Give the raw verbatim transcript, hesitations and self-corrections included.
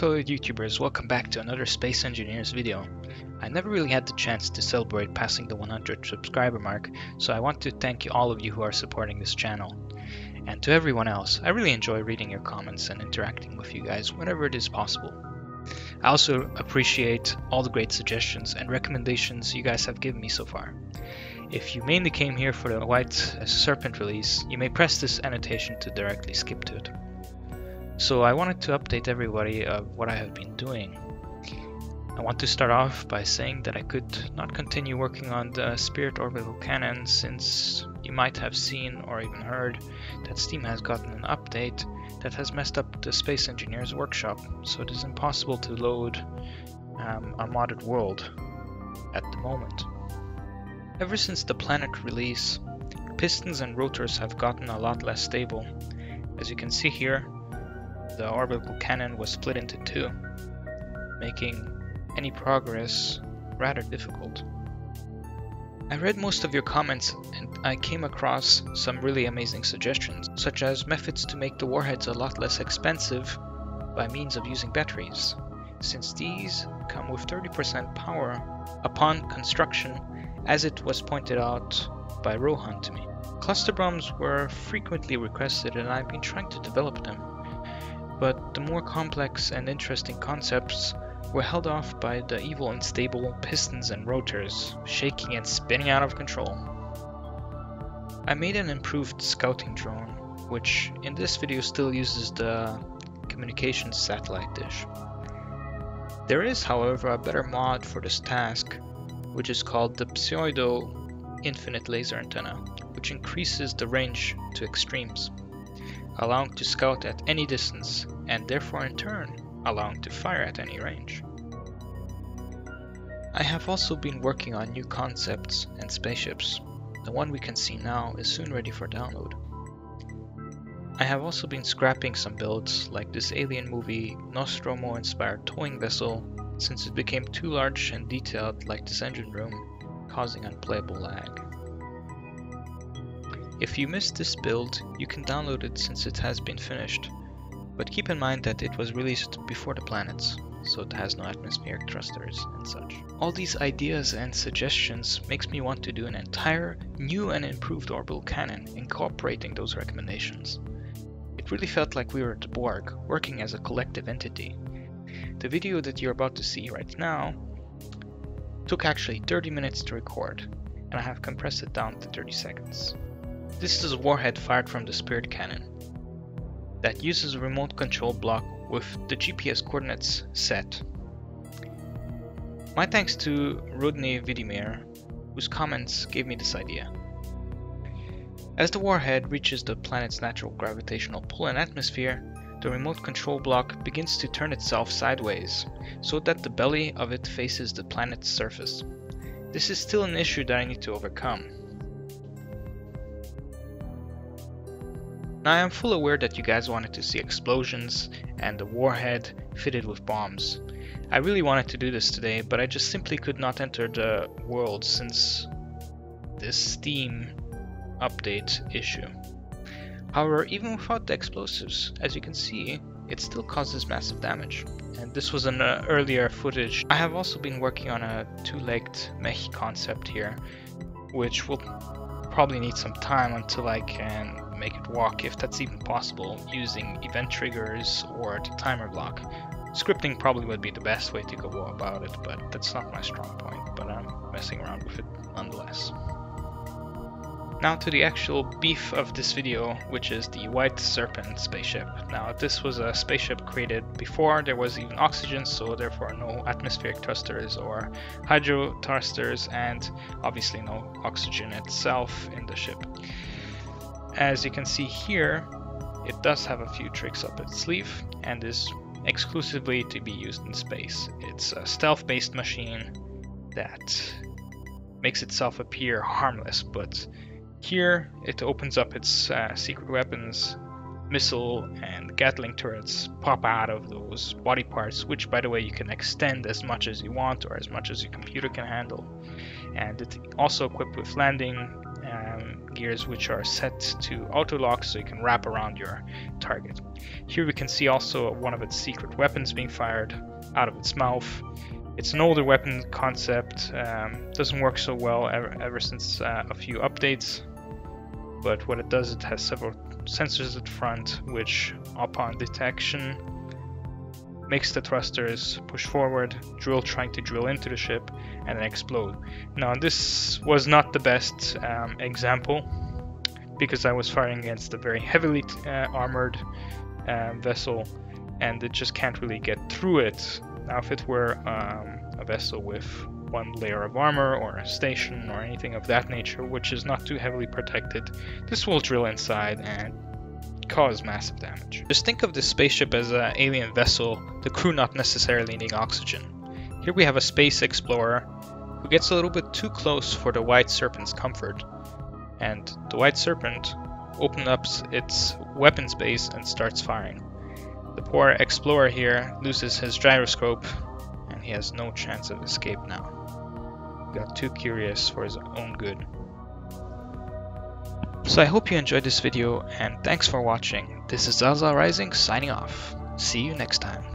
fellow YouTubers, welcome back to another Space Engineers video. I never really had the chance to celebrate passing the one hundred subscriber mark, so I want to thank you all of you who are supporting this channel. And to everyone else, I really enjoy reading your comments and interacting with you guys whenever it is possible. I also appreciate all the great suggestions and recommendations you guys have given me so far. If you mainly came here for the White Serpent release, you may press this annotation to directly skip to it. So I wanted to update everybody of what I have been doing. I want to start off by saying that I could not continue working on the Spirit Orbital Cannon, since you might have seen or even heard that Steam has gotten an update that has messed up the Space Engineers workshop, so it is impossible to load um, our modded world at the moment. Ever since the Planet release, pistons and rotors have gotten a lot less stable. As you can see here, the orbital cannon was split into two, making any progress rather difficult. I read most of your comments and I came across some really amazing suggestions, such as methods to make the warheads a lot less expensive by means of using batteries, since these come with thirty percent power upon construction, as it was pointed out by Rohan to me. Cluster bombs were frequently requested and I've been trying to develop them, but the more complex and interesting concepts were held off by the evil and unstable pistons and rotors, shaking and spinning out of control. I made an improved scouting drone, which in this video still uses the communications satellite dish. There is, however, a better mod for this task, which is called the Pseudo Infinite Laser Antenna, which increases the range to extremes, allowing to scout at any distance, and therefore in turn allowing to fire at any range. I have also been working on new concepts and spaceships. The one we can see now is soon ready for download. I have also been scrapping some builds, like this alien movie Nostromo inspired towing vessel, since it became too large and detailed like this engine room, causing unplayable lag. If you missed this build, you can download it since it has been finished, but keep in mind that it was released before the planets, so it has no atmospheric thrusters and such. All these ideas and suggestions makes me want to do an entire new and improved orbital cannon, incorporating those recommendations. It really felt like we were the Borg, working as a collective entity. The video that you're about to see right now took actually thirty minutes to record, and I have compressed it down to thirty seconds. This is a warhead fired from the Spirit Cannon that uses a remote control block with the G P S coordinates set. My thanks to Rudney Vidimir, whose comments gave me this idea. As the warhead reaches the planet's natural gravitational pull and atmosphere, the remote control block begins to turn itself sideways, so that the belly of it faces the planet's surface. This is still an issue that I need to overcome. Now, I am full aware that you guys wanted to see explosions and the warhead fitted with bombs. I really wanted to do this today, but I just simply could not enter the world since this Steam update issue. However, even without the explosives, as you can see, it still causes massive damage. And this was an uh, earlier footage. I have also been working on a two-legged mech concept here, which will probably need some time until I can make it walk, if that's even possible, using event triggers or the timer block. Scripting probably would be the best way to go about it, but that's not my strong point, but I'm messing around with it nonetheless. Now to the actual beef of this video, which is the White Serpent spaceship. Now, this was a spaceship created before there was even oxygen, so therefore no atmospheric thrusters or hydro thrusters, and obviously no oxygen itself in the ship. As you can see here, it does have a few tricks up its sleeve and is exclusively to be used in space. It's a stealth-based machine that makes itself appear harmless, but here it opens up its uh, secret weapons, missile and Gatling turrets pop out of those body parts, which by the way you can extend as much as you want or as much as your computer can handle. And it's also equipped with landing um, gears which are set to auto-lock so you can wrap around your target. Here we can see also one of its secret weapons being fired out of its mouth. It's an older weapon concept, um, doesn't work so well ever, ever since uh, a few updates, but what it does, it has several sensors at the front which upon detection makes the thrusters push forward, drill trying to drill into the ship, and then explode. Now this was not the best um, example because I was firing against a very heavily uh, armored uh, vessel and it just can't really get through it. Now if it were um, a vessel with one layer of armor or a station or anything of that nature which is not too heavily protected, this will drill inside and cause massive damage. Just think of this spaceship as an alien vessel, the crew not necessarily needing oxygen. Here we have a space explorer who gets a little bit too close for the White Serpent's comfort, and the White Serpent opens up its weapons base and starts firing. The poor explorer here loses his gyroscope and he has no chance of escape now. He got too curious for his own good. So I hope you enjoyed this video and thanks for watching. This is XallZall Rising signing off. See you next time.